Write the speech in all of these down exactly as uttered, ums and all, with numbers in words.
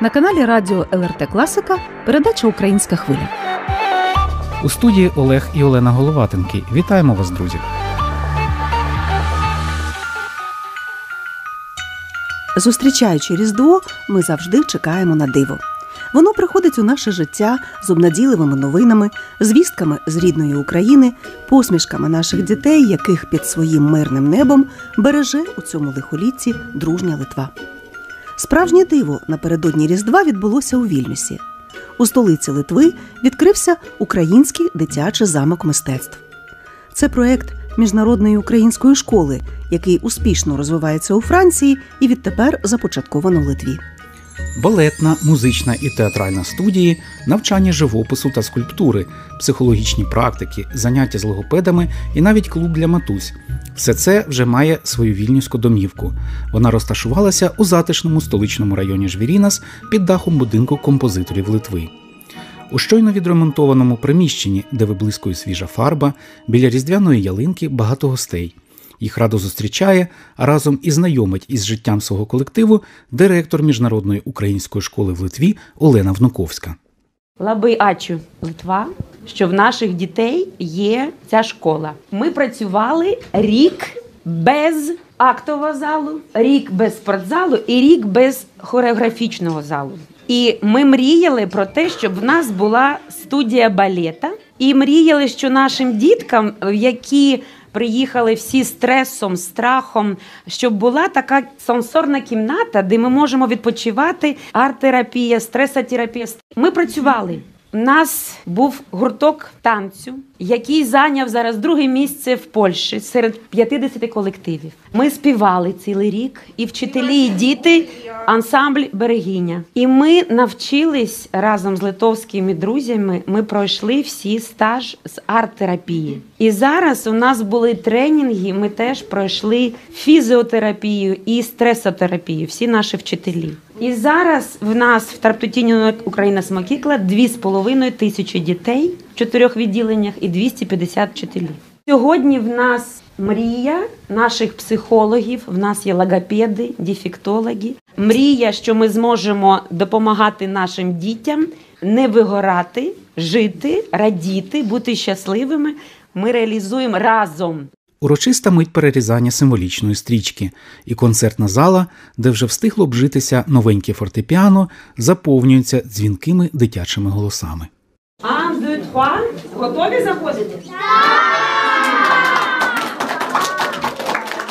На каналі радіо ЛРТ Класика передача «Українська хвиля». У студії Олег і Олена Головатенки. Вітаємо вас, друзі! Зустрічаючи Різдво, ми завжди чекаємо на диво. Воно приходить у наше життя з обнадійливими новинами, звістками з рідної України, посмішками наших дітей, яких під своїм мирним небом береже у цьому лихолітті дружня Литва. Справжнє диво напередодні Різдва відбулося у Вільнюсі. У столиці Литви відкрився Український дитячий замок мистецтв. Це проєкт Міжнародної української школи, який успішно розвивається у Франції і відтепер започатковано в Литві. Балетна, музична і театральна студії, навчання живопису та скульптури, психологічні практики, заняття з логопедами і навіть клуб для матусь – все це вже має свою вільнюську домівку. Вона розташувалася у затишному столичному районі Жвірінас під дахом будинку композиторів Литви. У щойно відремонтованому приміщенні, де виблискує свіжа фарба, біля різдвяної ялинки багато гостей. Їх радо зустрічає, а разом і знайомить із життям свого колективу директор Міжнародної української школи в Литві Олена Внуковська. Лаби Ачу, Литва, що в наших дітей є ця школа. Ми працювали рік без актового залу, рік без спортзалу і рік без хореографічного залу. І ми мріяли про те, щоб в нас була студія балета. І мріяли, що нашим діткам, які приїхали всі з стресом, страхом, щоб була така сенсорна кімната, де ми можемо відпочивати, арт-терапія, стресотерапія. Ми працювали. У нас був гурток танцю, який зайняв зараз друге місце в Польщі серед п'ятдесяти колективів. Ми співали цілий рік, і вчителі, і діти, ансамбль «Берегиня». І ми навчились разом з литовськими друзями, ми пройшли всі стаж з арт-терапії. І зараз у нас були тренінги, ми теж пройшли фізіотерапію і стресотерапію, всі наші вчителі. І зараз в нас в Тарптутіні Україна Смакікла дві з половиною тисячі дітей в чотирьох відділеннях і двісті п'ятдесят вчителів. Сьогодні в нас мрія наших психологів, в нас є логопеди, дефектологи. Мрія, що ми зможемо допомагати нашим дітям не вигорати, жити, радіти, бути щасливими. Ми реалізуємо разом. Урочиста мить перерізання символічної стрічки і концертна зала, де вже встигло обжитися новеньке фортепіано, заповнюється дзвінкими дитячими голосами. Ан, ду, тва. Готові заходити?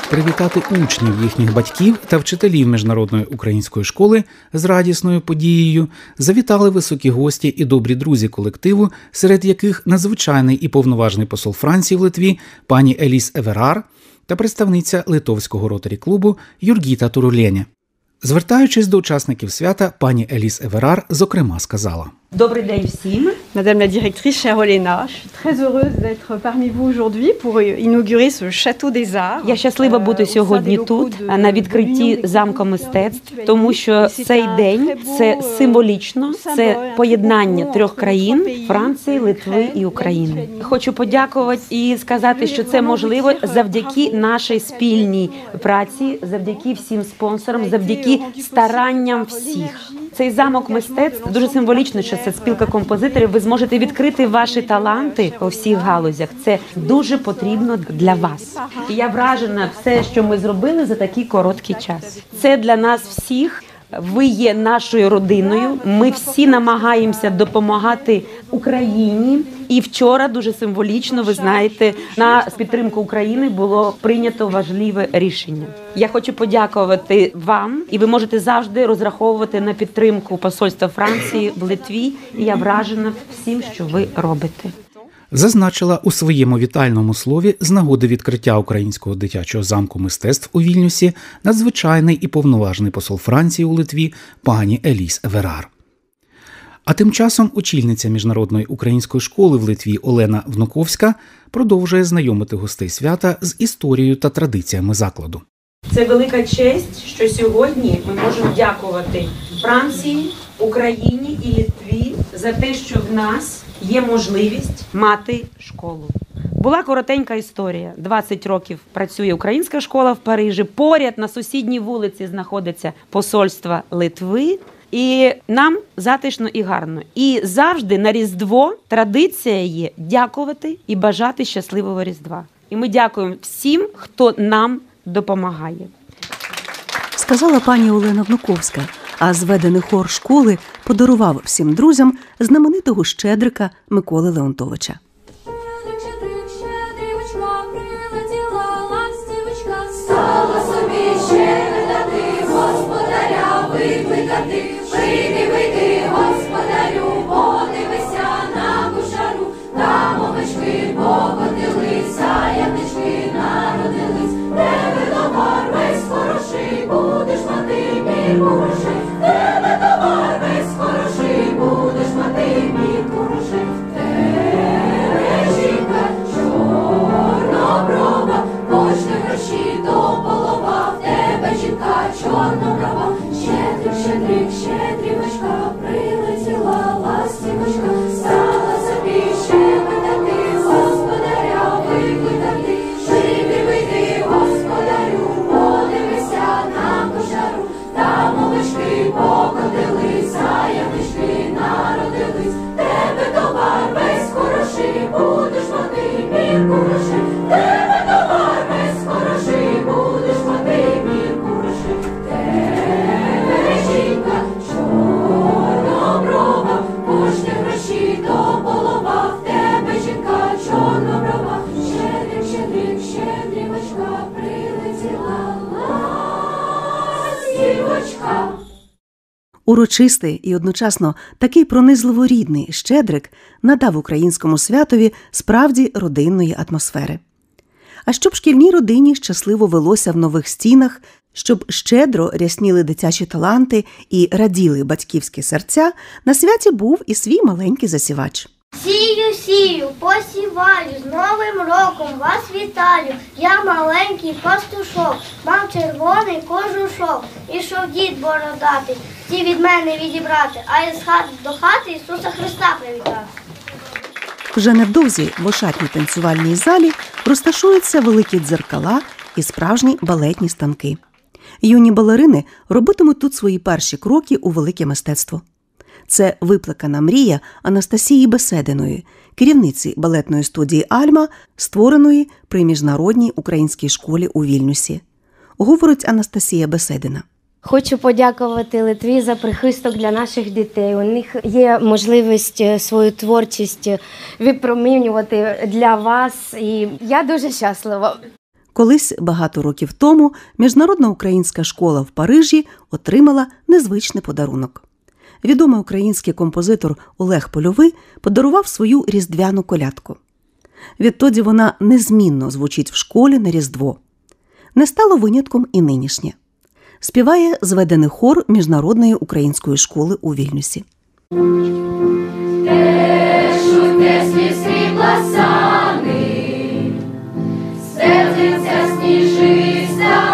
Привітати учнів, їхніх батьків та вчителів Міжнародної української школи з радісною подією завітали високі гості і добрі друзі колективу, серед яких надзвичайний і повноважний посол Франції в Литві пані Еліс Еврар та представниця литовського ротарі-клубу Юргіта Турулєня. Звертаючись до учасників свята, пані Еліс Еврар, зокрема, сказала. Добрий день всім. Madame la directrice, chère Олена, je suis très heureuse d'être parmi vous aujourd'hui pour inaugurer ce château des arts. Я щаслива бути сьогодні тут, на відкритті замка мистецтв, тому що цей день – це символічно, це поєднання трьох країн – Франції, Литви і України. Хочу подякувати і сказати, що це можливо завдяки нашій спільній праці, завдяки всім спонсорам, завдяки старанням всіх. Цей замок мистецтв дуже символічно, що це спілка композиторів. Ви зможете відкрити ваші таланти у всіх галузях. Це дуже потрібно для вас. І я вражена все, що ми зробили за такий короткий час. Це для нас всіх. Ви є нашою родиною. Ми всі намагаємося допомагати Україні. І вчора дуже символічно, ви знаєте, на підтримку України було прийнято важливе рішення. Я хочу подякувати вам, і ви можете завжди розраховувати на підтримку посольства Франції в Литві. І я вражена всім, що ви робите. Зазначила у своєму вітальному слові з нагоди відкриття Українського дитячого замку мистецтв у Вільнюсі надзвичайний і повноважний посол Франції у Литві пані Еліс Еврар. А тим часом очільниця Міжнародної української школи в Литві Олена Внуковська продовжує знайомити гостей свята з історією та традиціями закладу. Це велика честь, що сьогодні ми можемо дякувати Франції, Україні і Литві за те, що в нас є можливість мати школу. Була коротенька історія. двадцять років працює українська школа в Парижі. Поряд на сусідній вулиці знаходиться посольство Литви. І нам затишно і гарно. І завжди на Різдво традиція є дякувати і бажати щасливого Різдва. І ми дякуємо всім, хто нам допомагає. Сказала пані Олена Внуковська, а зведений хор школи подарував всім друзям знаменитого щедрика Миколи Леонтовича. Урочистий і одночасно такий пронизливо рідний щедрик надав українському святові справді родинної атмосфери. А щоб шкільній родині щасливо велося в нових стінах, щоб щедро рясніли дитячі таланти і раділи батьківські серця, на святі був і свій маленький засівач. Сію, сію, посіваю, з Новим роком вас вітаю. Я маленький пастушок, мав червоний кожушок. Ішов дід бородатий, ті від мене відібрати, а із хати до хати Ісуса Христа привітати. Вже невдовзі в ошатній танцювальній залі розташуються великі дзеркала і справжні балетні станки. Юні балерини робитимуть тут свої перші кроки у велике мистецтво. Це виплекана мрія Анастасії Бесединої, керівниці балетної студії «Альма», створеної при Міжнародній українській школі у Вільнюсі. Говорить Анастасія Беседина. Хочу подякувати Литві за прихисток для наших дітей. У них є можливість свою творчість випромінювати для вас, і я дуже щаслива. Колись, багато років тому, Міжнародна українська школа в Парижі отримала незвичний подарунок. Відомий український композитор Олег Польовий подарував свою різдвяну колядку. Відтоді вона незмінно звучить в школі на Різдво. Не стало винятком і нинішнє. Співає зведений хор Міжнародної української школи у Вільнюсі. Тешу теслі срібла сани, серденця сніжиста.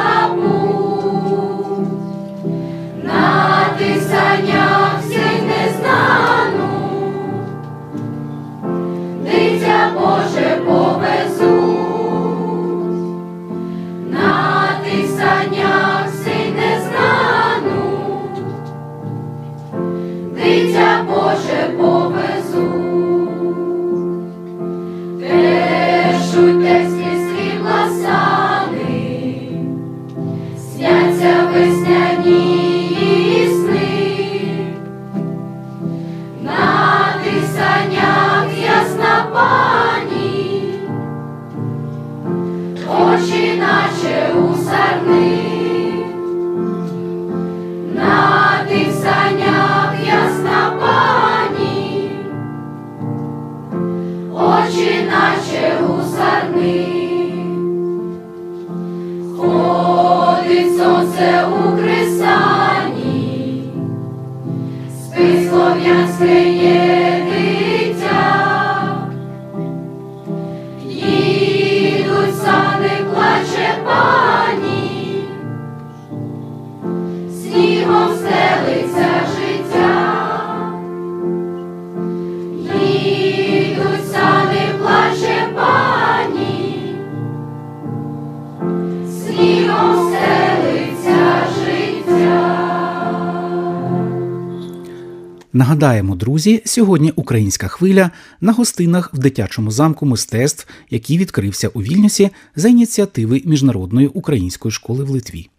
Нагадаємо, друзі, сьогодні «Українська хвиля» на гостинах в дитячому замку мистецтв, який відкрився у Вільнюсі за ініціативи Міжнародної української школи в Литві.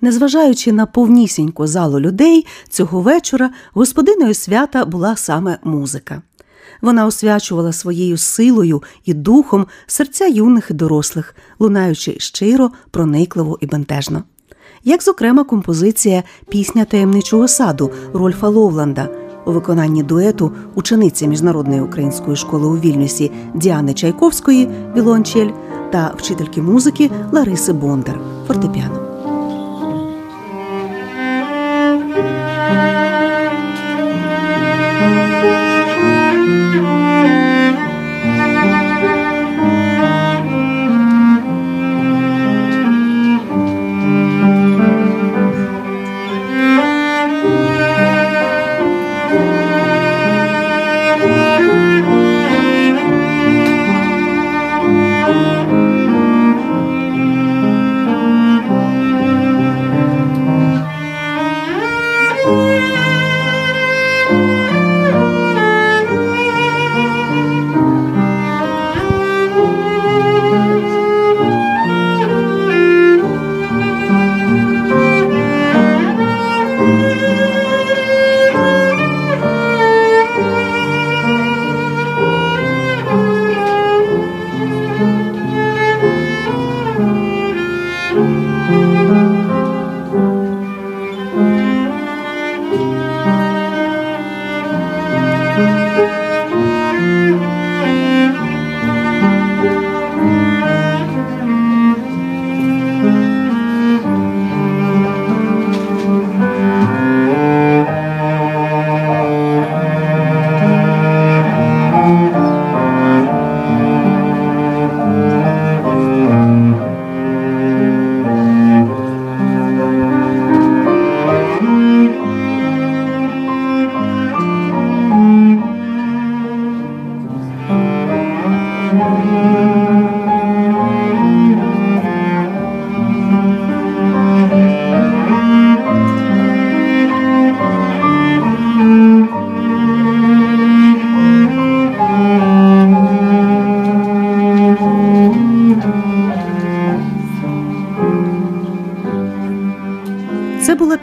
Незважаючи на повнісіньку залу людей, цього вечора господиною свята була саме музика. Вона освячувала своєю силою і духом серця юних і дорослих, лунаючи щиро, проникливо і бентежно. Як, зокрема, композиція «Пісня таємничого саду» Рольфа Ловланда у виконанні дуету учениці Міжнародної української школи у Вільнюсі Діани Чайковської «Віолончель» та вчительки музики Лариси Бондар «Фортепіано».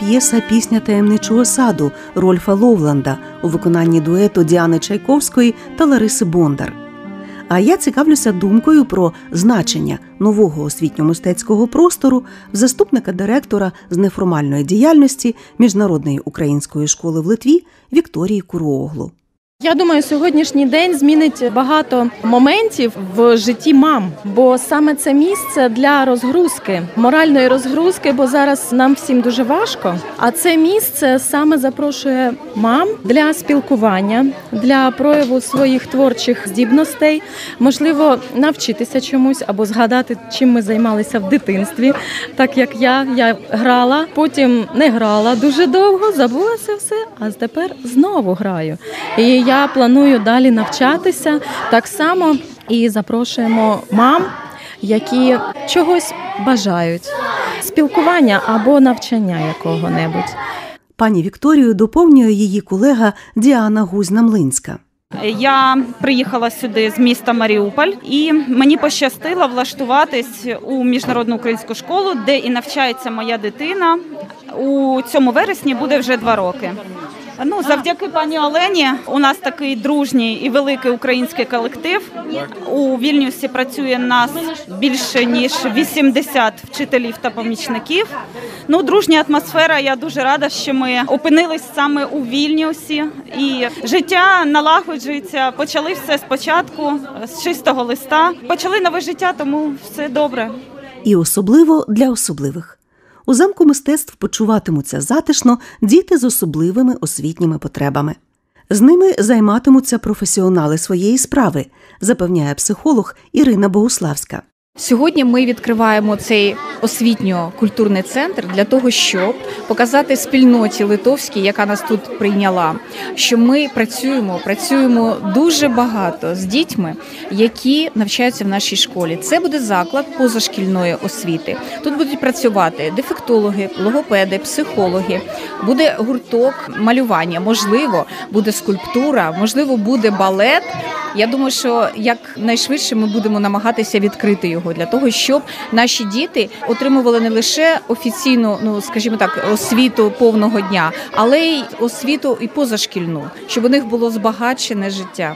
П'єса «Пісня таємничого саду» Рольфа Ловланда у виконанні дуету Діани Чайковської та Лариси Бондар. А я цікавлюся думкою про значення нового освітньо-мистецького простору в заступника директора з неформальної діяльності Міжнародної української школи в Литві Вікторії Куруоглу. Я думаю, сьогоднішній день змінить багато моментів в житті мам, бо саме це місце для розгрузки, моральної розгрузки, бо зараз нам всім дуже важко. А це місце саме запрошує мам для спілкування, для прояву своїх творчих здібностей, можливо, навчитися чомусь або згадати, чим ми займалися в дитинстві, так як я, я грала, потім не грала дуже довго, забулася все, а тепер знову граю. І я планую далі навчатися. Так само і запрошуємо мам, які чогось бажають. Спілкування або навчання якого-небудь. Пані Вікторію доповнює її колега Діана Гузна-Млинська. Я приїхала сюди з міста Маріуполь, і мені пощастило влаштуватись у Міжнародну українську школу, де і навчається моя дитина. У цьому вересні буде вже два роки. Ну, завдяки пані Олені у нас такий дружній і великий український колектив. У Вільнюсі працює нас більше, ніж вісімдесят вчителів та помічників. Ну, дружня атмосфера, я дуже рада, що ми опинились саме у Вільнюсі. І життя налагоджується, почали все спочатку, з чистого листа. Почали нове життя, тому все добре. І особливо для особливих. У замку мистецтв почуватимуться затишно діти з особливими освітніми потребами. З ними займатимуться професіонали своєї справи, запевняє психолог Ірина Богуславська. Сьогодні ми відкриваємо цей освітньо-культурний центр для того, щоб показати спільноті литовській, яка нас тут прийняла, що ми працюємо, працюємо дуже багато з дітьми, які навчаються в нашій школі. Це буде заклад позашкільної освіти. Тут будуть працювати дефектологи, логопеди, психологи, буде гурток малювання, можливо, буде скульптура, можливо, буде балет. Я думаю, що якнайшвидше ми будемо намагатися відкрити його для того, щоб наші діти отримували не лише офіційну, ну скажімо так, освіту повного дня, але й освіту і позашкільну, щоб у них було збагачене життя.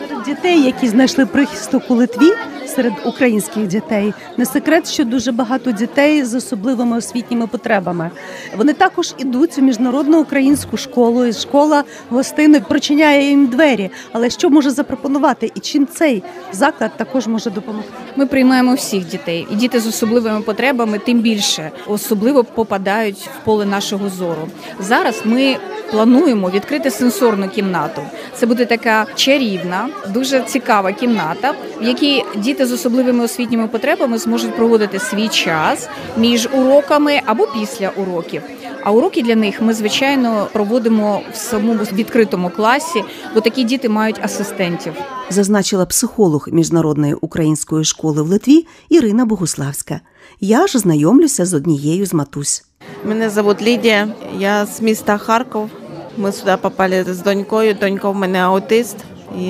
Серед дітей, які знайшли прихисток у Литві, серед українських дітей, не секрет, що дуже багато дітей з особливими освітніми потребами. Вони також ідуть у Міжнародну українську школу, і школа гостинно причиняє їм двері. Але що може запропонувати і чим цей заклад також може допомогти? Ми приймаємо всіх дітей, і діти з особливими потребами тим більше особливо попадають в поле нашого зору. Зараз ми плануємо відкрити сенсорну кімнату. Це буде така чарівна, дуже цікава кімната, в якій діти з особливими освітніми потребами зможуть проводити свій час між уроками або після уроків. А уроки для них ми, звичайно, проводимо в самому відкритому класі, бо такі діти мають асистентів. Зазначила психолог Міжнародної української школи в Литві Ірина Богуславська. Я ж знайомлюся з однією з матусь. Мене звуть Лідія, я з міста Харків. Ми сюди попали з донькою, донька в мене аутист. І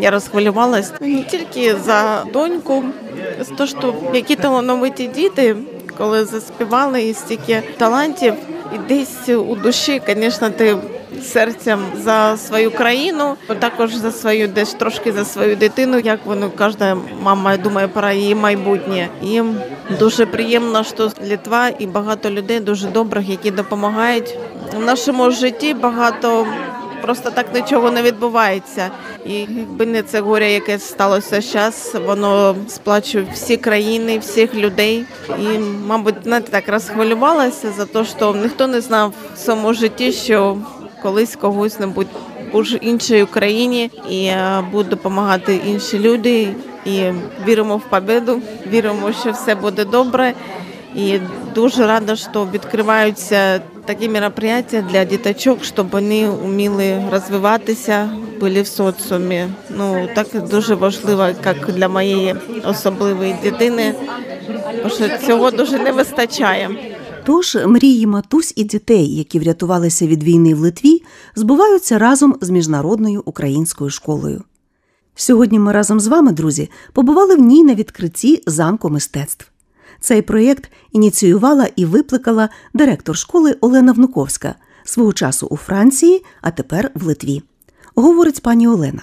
я розхвилювалася не тільки за доньку, за те, що які талановиті діти, коли заспівали, і стільки талантів. І десь у душі, звісно, ти серцем за свою країну, також за свою, десь трошки за свою дитину, як воно, кожна мама думає про її майбутнє. І дуже приємно, що Литва і багато людей дуже добрих, які допомагають. В нашому житті багато просто так нічого не відбувається. І якби не це горе, яке сталося зараз, воно сплачує всі країни, всіх людей. І, мабуть, знаєте, так розхвилювалася за те, що ніхто не знав в своєму житті, що колись когось небудь у іншій Україні і будуть допомагати інші люди. І віримо в перемогу, віримо, що все буде добре. І дуже рада, що відкриваються такі мероприятия для діточок, щоб вони вміли розвиватися, були в соціумі. Ну, так дуже важливо, як для моєї особливої дитини, бо що цього дуже не вистачає. Тож мрії матусь і дітей, які врятувалися від війни в Литві, збуваються разом з Міжнародною українською школою. Сьогодні ми разом з вами, друзі, побували в ній на відкритті замку мистецтв. Цей проєкт ініціювала і випликала директор школи Олена Внуковська, свого часу у Франції, а тепер в Литві. Говорить пані Олена.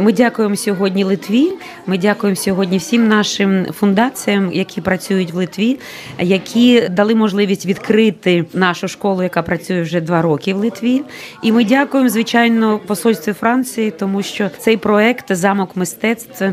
Ми дякуємо сьогодні Литві, ми дякуємо сьогодні всім нашим фундаціям, які працюють в Литві, які дали можливість відкрити нашу школу, яка працює вже два роки в Литві. І ми дякуємо, звичайно, посольству Франції, тому що цей проект «Замок мистецтв»,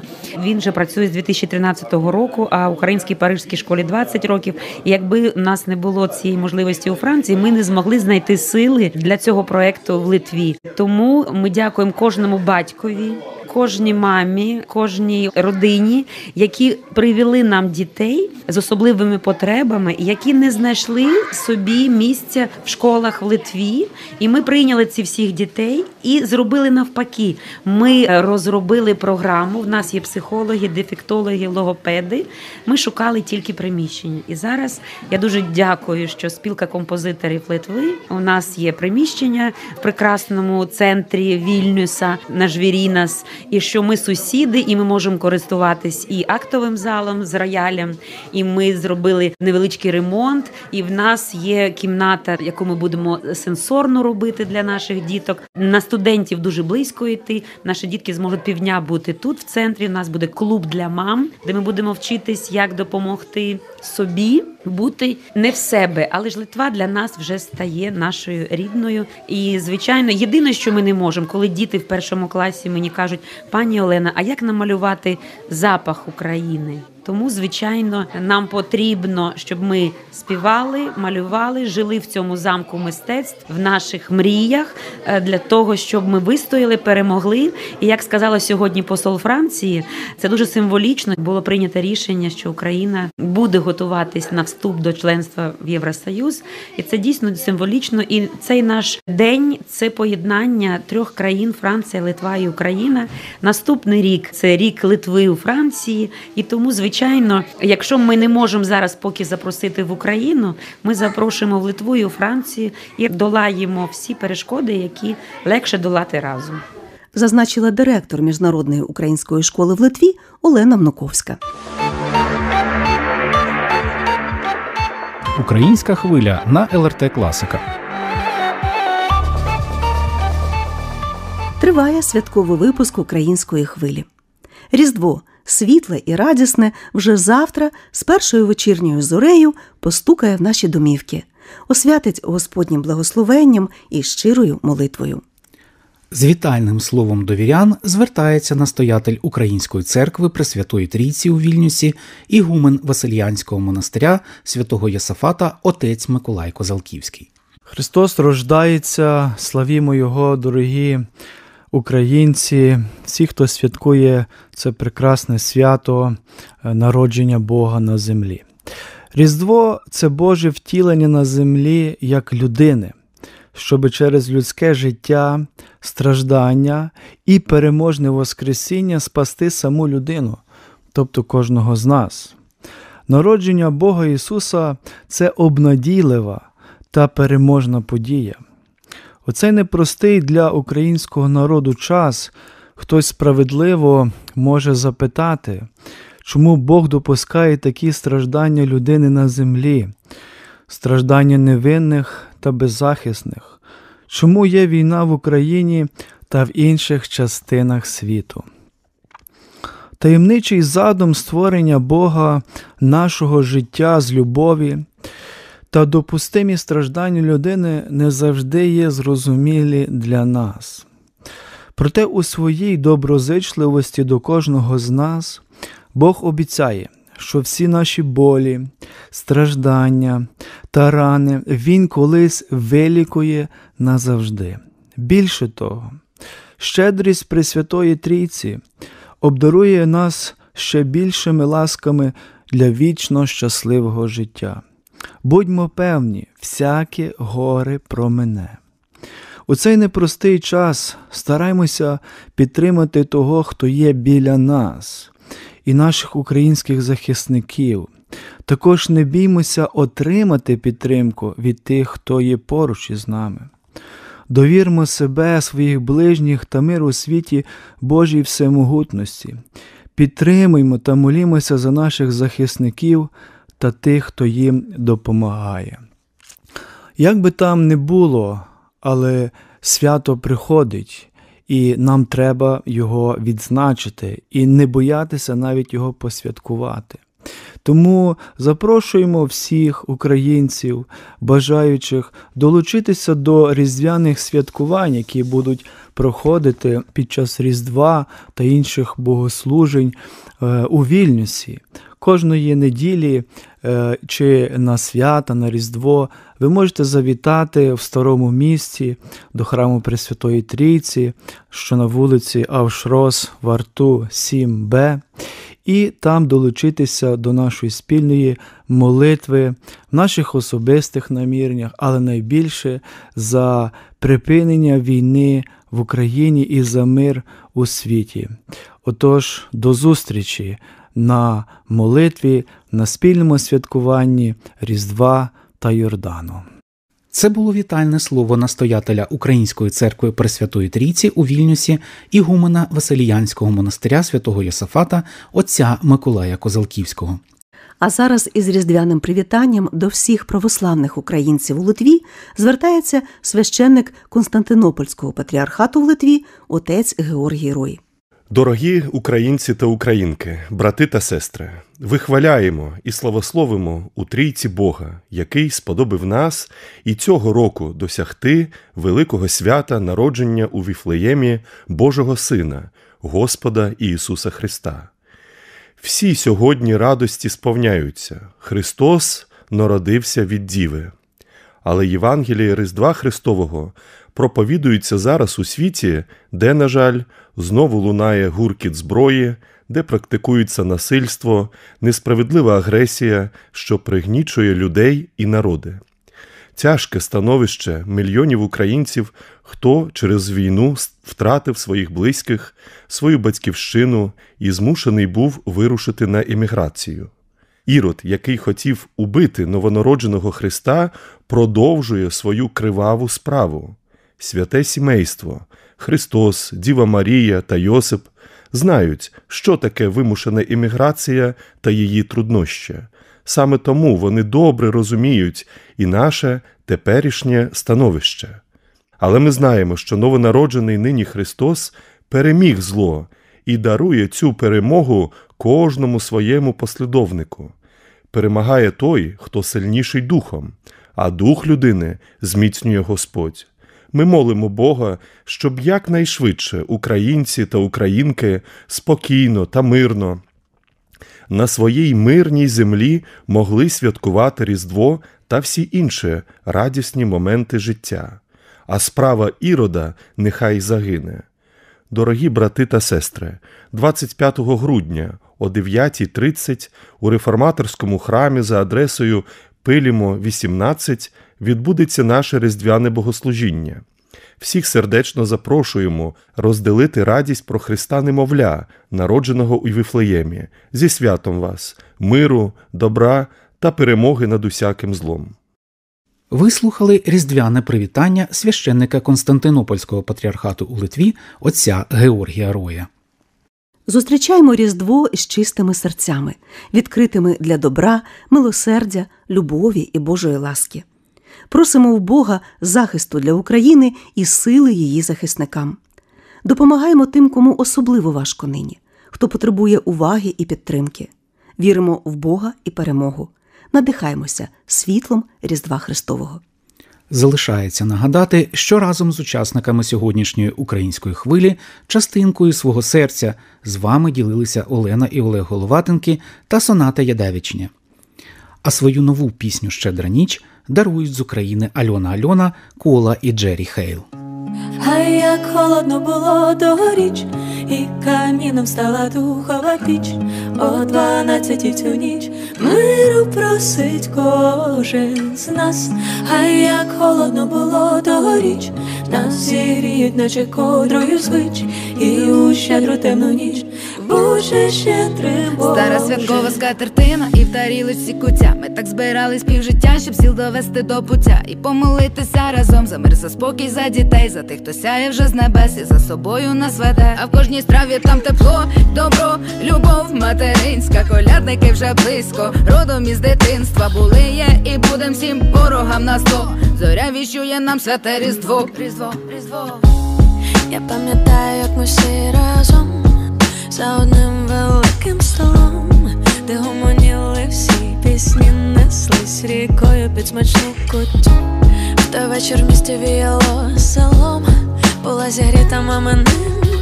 він вже працює з дві тисячі тринадцятого року, а в Українській Парижській школі двадцять років. І якби у нас не було цієї можливості у Франції, ми не змогли знайти сили для цього проекту в Литві. Тому ми дякуємо кожному батькові, кожній мамі, кожній родині, які привели нам дітей з особливими потребами, які не знайшли собі місця в школах в Литві. І ми прийняли ці всіх дітей і зробили навпаки. Ми розробили програму, в нас є психологи, дефектологи, логопеди. Ми шукали тільки приміщення. І зараз я дуже дякую, що спілка композиторів Литви, у нас є приміщення в прекрасному центрі Вільнюса на Жвірінас, і що ми сусіди, і ми можемо користуватись і актовим залом з роялем, і ми зробили невеличкий ремонт, і в нас є кімната, яку ми будемо сенсорно робити для наших діток. На студентів дуже близько йти, наші дітки зможуть півдня бути тут, в центрі. У нас буде клуб для мам, де ми будемо вчитись, як допомогти собі бути не в себе, але ж Литва для нас вже стає нашою рідною. І, звичайно, єдине, що ми не можемо, коли діти в першому класі мені кажуть: «Пані Олена, а як намалювати запах України?» Тому, звичайно, нам потрібно, щоб ми співали, малювали, жили в цьому замку мистецтв, в наших мріях, для того, щоб ми вистояли, перемогли. І, як сказала сьогодні посол Франції, це дуже символічно. Було прийнято рішення, що Україна буде готуватись на вступ до членства в Євросоюз. І це дійсно символічно. І цей наш день – це поєднання трьох країн – Франція, Литва і Україна. Наступний рік – це рік Литви у Франції. І тому, звичайно, якщо ми не можемо зараз поки запросити в Україну, ми запрошуємо в Литву і у Францію і долаємо всі перешкоди, які легше долати разом. Зазначила директор Міжнародної української школи в Литві Олена Внуковська. Українська хвиля на ЛРТ Класика. Триває святковий випуск Української хвилі. Різдво світле і радісне вже завтра з першою вечірньою зорею постукає в наші домівки, освятить Господнім благословенням і щирою молитвою. З вітальним словом до вірян звертається настоятель Української церкви Пресвятої Трійці у Вільнюсі, ігумен Васильянського монастиря святого Йосафата отець Миколай Козалківський. Христос рождається, славімо Його, дорогі українці, всі, хто святкує це прекрасне свято народження Бога на землі. Різдво – це Боже втілення на землі як людини, щоб через людське життя, страждання і переможне воскресіння спасти саму людину, тобто кожного з нас. Народження Бога Ісуса – це обнадійлива та переможна подія. Оцей непростий для українського народу час хтось справедливо може запитати, чому Бог допускає такі страждання людини на землі, страждання невинних та беззахисних, чому є війна в Україні та в інших частинах світу. Таємничий задум створення Бога нашого життя з любові та допустимі страждання людини не завжди є зрозумілі для нас. Проте у своїй доброзичливості до кожного з нас Бог обіцяє, що всі наші болі, страждання та рани Він колись вилікує назавжди. Більше того, щедрість Пресвятої Трійці обдарує нас ще більшими ласками для вічно щасливого життя. Будьмо певні, всякі гори промине. У цей непростий час стараймося підтримати того, хто є біля нас, і наших українських захисників. Також не біймося отримати підтримку від тих, хто є поруч із нами. Довірмо себе, своїх ближніх та мир у світі Божій всемогутності. Підтримуймо та молімося за наших захисників та тих, хто їм допомагає. Як би там не було, але свято приходить, і нам треба його відзначити, і не боятися навіть його посвяткувати. Тому запрошуємо всіх українців, бажаючих долучитися до різдвяних святкувань, які будуть проходити під час Різдва та інших богослужень у Вільнюсі. Кожної неділі чи на свята, на Різдво ви можете завітати в Старому місті до храму Пресвятої Трійці, що на вулиці Авшрос, Варту, сім Б, і там долучитися до нашої спільної молитви, наших особистих намірнях, але найбільше за припинення війни в Україні і за мир у світі. Отож, до зустрічі на молитві, на спільному святкуванні Різдва та Йордану. Це було вітальне слово настоятеля Української церкви Пресвятої Трійці у Вільнюсі, ігумена Васильянського монастиря святого Йосафата отця Миколая Козалківського. А зараз із різдвяним привітанням до всіх православних українців у Литві звертається священник Константинопольського патріархату в Литві отець Георгій Рой. Дорогі українці та українки, брати та сестри, вихваляємо і славословимо у Трійці Бога, який сподобив нас і цього року досягти великого свята народження у Віфлеємі Божого Сина, Господа Ісуса Христа. Всі сьогодні радості сповняються. Христос народився від Діви. Але Євангеліє Різдва Христового проповідується зараз у світі, де, на жаль, знову лунає гуркіт зброї, де практикується насильство, несправедлива агресія, що пригнічує людей і народи. Тяжке становище мільйонів українців, хто через війну втратив своїх близьких, свою батьківщину і змушений був вирушити на еміграцію. Ірод, який хотів убити новонародженого Христа, продовжує свою криваву справу. Святе сімейство, Христос, Діва Марія та Йосип знають, що таке вимушена еміграція та її труднощі. Саме тому вони добре розуміють і наше теперішнє становище. Але ми знаємо, що новонароджений нині Христос переміг зло і дарує цю перемогу кожному своєму послідовнику. Перемагає той, хто сильніший духом, а дух людини зміцнює Господь. Ми молимо Бога, щоб якнайшвидше українці та українки спокійно та мирно на своїй мирній землі могли святкувати Різдво та всі інші радісні моменти життя. А справа Ірода нехай загине. Дорогі брати та сестри, двадцять п'ятого грудня о дев'ятій тридцять у реформаторському храмі за адресою Пилімо, вісімнадцять, відбудеться наше різдвяне богослужіння. Всіх сердечно запрошуємо розділити радість про Христа немовля, народженого у Віфлеємі. Зі святом вас, миру, добра та перемоги над усяким злом. Ви слухали різдвяне привітання священника Константинопольського патріархату у Литві, отця Георгія Роя. Зустрічаємо Різдво з чистими серцями, відкритими для добра, милосердя, любові і Божої ласки. Просимо у Бога захисту для України і сили її захисникам. Допомагаємо тим, кому особливо важко нині, хто потребує уваги і підтримки. Віримо в Бога і перемогу. Надихаємося світлом Різдва Христового. Залишається нагадати, що разом з учасниками сьогоднішньої української хвилі частинкою свого серця з вами ділилися Олена і Олег Головатенки та Sonata Jadevičienė. А свою нову пісню «Щедра ніч» дарують з України Альона Альона, Кола і Джері Хейл. А як холодно було тогоріч, і каміном стала духова піч. О дванадцятій в цю ніч миру просить кожен з нас. А як холодно було тогоріч, нас зігріють, наче кодрою звич. І у щедру темну ніч Боже щедрий Боже. Стара святкова скатертина і в тарілочці куття. Ми так збирались півжиття, щоб сіл довести до пуття. І помолитися разом за мир, за спокій, за дітей, за тих, хто сяє вже з небес і за собою нас веде. А в кожній страві там тепло, добро, любов материнська. Колядники вже близько, родом із дитинства. Були, є і будем всім ворогам на зло. Зоря віщує нам святе Різдво. Різдво, Різдво. Я пам'ятаю, як ми всі разом за одним великим столом, де гомоніли всі пісні, неслись рікою під смачну кутю. В той вечір в місті віяло селом, була зігріта маминим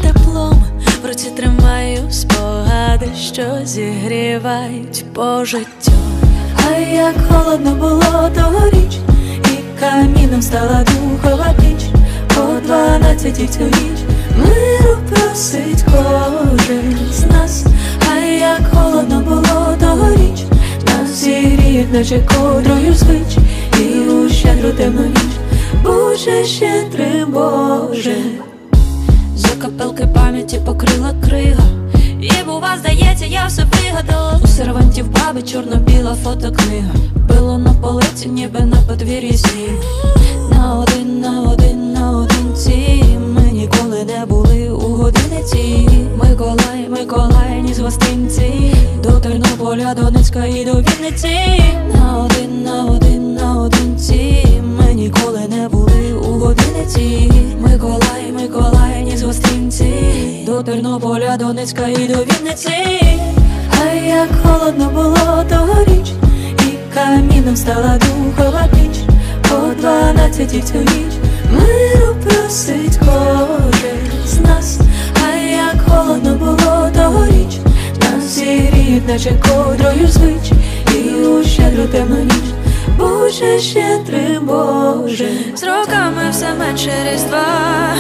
теплом. В руці тримаю спогади, що зігрівають по життю. А як холодно було тогоріч, і каміном стала духова піч. О дванадцятій в цю ніч миру просить кожен з нас. А як холодно було тогоріч, нас зігріють, наче кодрою звич. І у щедру темну ніч Боже щедрий Боже. Закапелки пам'яті покрила крига, і бува, здається, я все пригадала. У сервантів баби чорно-біла фотокнига, пило на полиці, ніби на подвір'ї сніг. На один, на один, на одинці ми ніколи не були у годиниці. Миколай, Миколай, ні з гостинці, до Тернополя, Донецька і до Вінниці. На один, на один, на одинці ми ніколи не були у годиниці. Миколай, Миколай, ні з гостинці, до Тернополя, Донецька і до Вінниці. А як холодно було тогоріч, і каміном стала духова піч. О дванадцятій в цю ніч миру просить кожен з нас. А як холодно було тогоріч, нас сіріють, наче кодрою звич, і у щедру темну ніч. Боже, щедрий Боже, з роками все менше різдва.